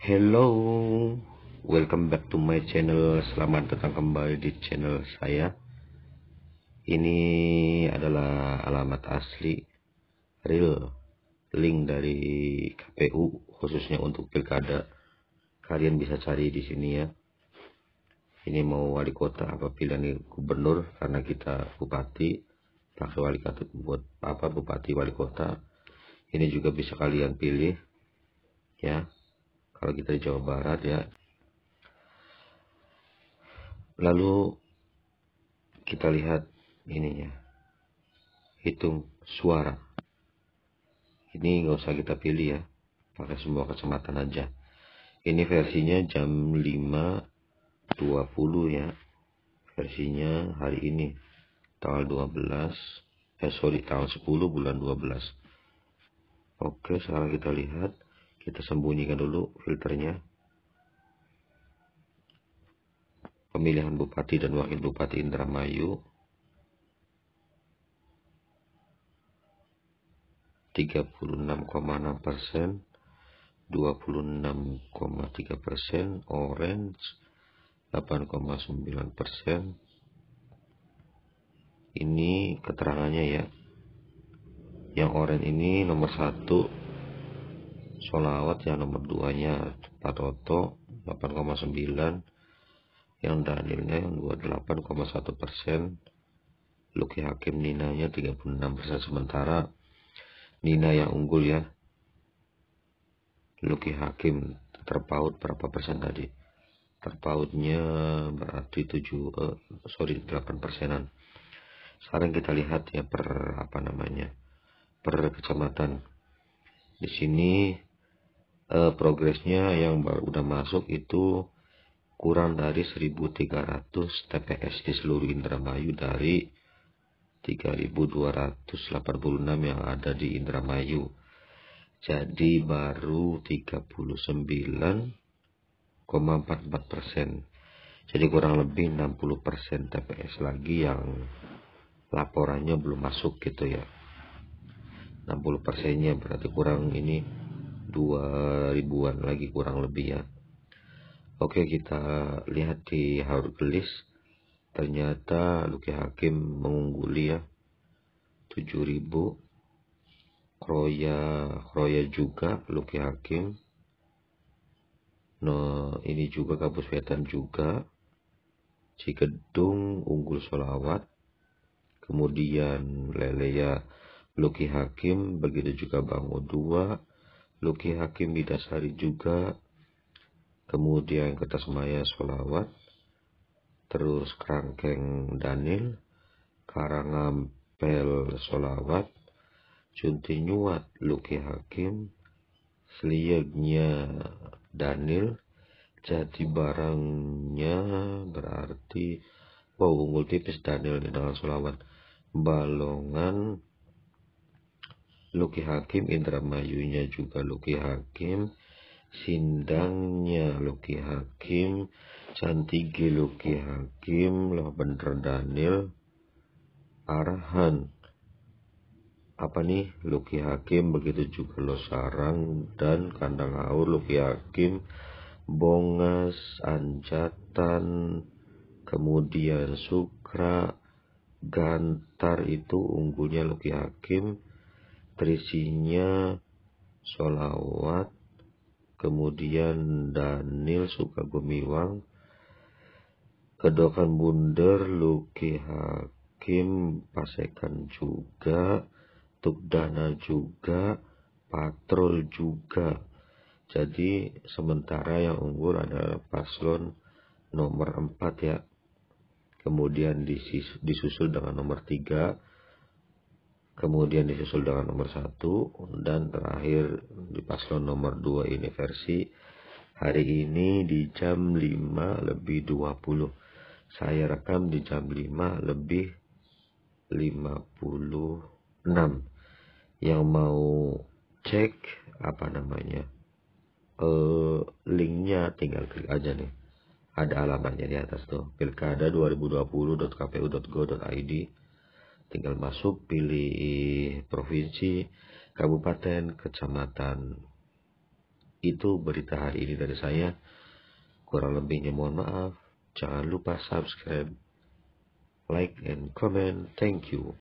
Hello, welcome back to my channel. Selamat datang kembali di channel saya. Ini adalah alamat asli real link dari KPU khususnya untuk pilkada. Kalian bisa cari di sini ya. Ini mau wali kota apa pilihan gubernur, karena kita bupati pakai wali kota buat apa bupati wali kota. Ini juga bisa kalian pilih ya. Kalau kita di Jawa Barat ya, lalu kita lihat ininya, hitung suara. Ini nggak usah kita pilih ya, pakai semua kecamatan aja. Ini versinya jam 5.20 ya, versinya hari ini tanggal 10 bulan 12. Oke, sekarang kita lihat. Kita sembunyikan dulu filternya. Pemilihan bupati dan wakil bupati Indramayu 36,6%, 26,3%, orange 8,9%. Ini keterangannya ya. Yang orange ini nomor 1 Solawat ya, nomor 2-nya Patoto 8,9, yang Danielnya 28,1%, Lucky Hakim Ninanya 36%. Sementara Nina yang unggul ya, Lucky Hakim terpaut berapa persen tadi? Terpautnya berarti 8%-an. Sekarang kita lihat ya per kecamatan. Di sini progresnya yang udah masuk itu kurang dari 1.300 TPS di seluruh Indramayu dari 3.286 yang ada di Indramayu. Jadi baru 39,44%. Jadi kurang lebih 60% TPS lagi yang laporannya belum masuk gitu ya. 60%-nya berarti kurang ini 2.000-an lagi kurang lebih ya. Oke, kita lihat di Hargelis. Ternyata Lucky Hakim mengungguli ya, 7.000. Kroya juga Lucky Hakim. Nah, ini juga Kabuswetan juga. Cikedung unggul Solawat. Kemudian Leleya Lucky Hakim, begitu juga Bango 2, Lucky Hakim Bidasari juga, kemudian Kertasmaya Solawat, terus Kerangkeng Danil, Karangampel Solawat, Juntinyuat Lucky Hakim, Seliegnya Danil. Jadi barangnya berarti unggul tipis Danil dengan Solawat. Balongan Lucky Hakim, Indramayunya juga Lucky Hakim, Sindangnya Lucky Hakim, Cantige Lucky Hakim, lah bener Daniel, Arhan, Lucky Hakim, begitu juga Losarang dan Kandang Haur Lucky Hakim, Bongas, Anjatan, kemudian Sukra, Gantar itu unggulnya Lucky Hakim. Trisinya Solawat, kemudian Danil Sukagumiwang, Kedokan Bunder Lucky Hakim, Pasekan juga, Tukdana juga, Patrol juga. Jadi sementara yang unggul adalah paslon nomor 4 ya. Kemudian disusul dengan nomor 3. Kemudian disusul dengan nomor 1, dan terakhir di paslon nomor 2 ini versi hari ini di jam 5:20. Saya rekam di jam 5:56. Yang mau cek linknya tinggal klik aja nih. Ada alamatnya di atas tuh, pilkada 2020.kpu.go.id. Tinggal masuk, pilih provinsi, kabupaten, kecamatan. Itu berita hari ini dari saya. Kurang lebihnya mohon maaf. Jangan lupa subscribe, like, and comment. Thank you.